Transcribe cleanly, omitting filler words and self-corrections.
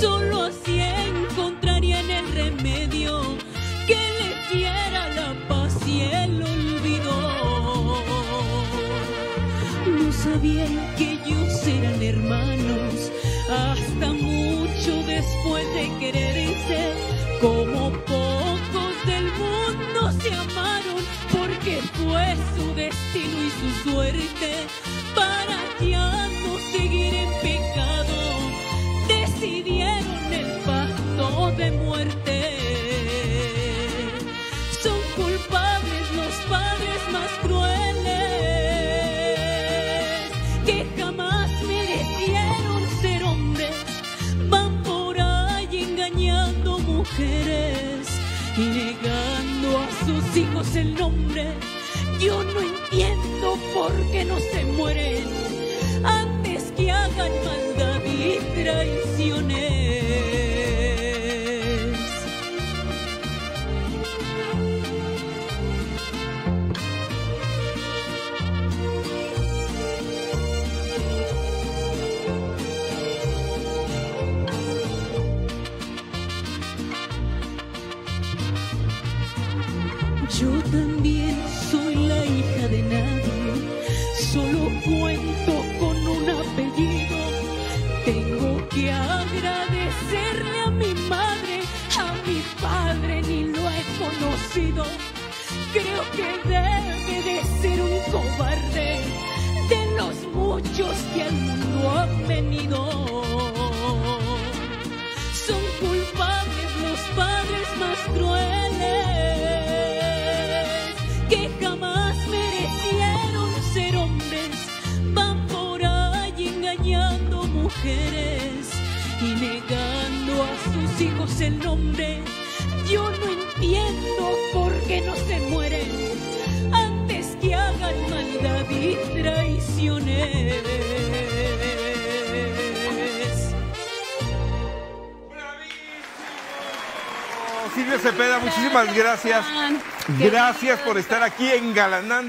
Solo así encontrarían el remedio que les diera la paz y el olvido. No sabían que ellos eran hermanos hasta mucho después de quererse, como pocos del mundo se amaron, porque fue su destino y su suerte para ya no seguir en pecado. Decidieron el pacto de muerte. Son culpables los padres más crueles, que jamás merecieron ser hombres. Van por ahí engañando mujeres y negando a sus hijos el nombre. Yo no entiendo por qué no se mueren antes que hagan maldad y traiciones. Yo también soy la hija de nadie, solo cuento con un apellido. Tengo que agradecerle a mi madre, a mi padre ni lo he conocido. Creo que debe de ser un cobarde de los muchos que al mundo han venido. Son culpables los padres más crueles, que jamás merecieron ser hombres. Van por ahí engañando mujeres y negando a sus hijos el nombre. Yo no entiendo por qué no se mueren antes que hagan maldad y traiciones. Silvia Cepeda, muchísimas gracias. Gracias por estar aquí engalanando.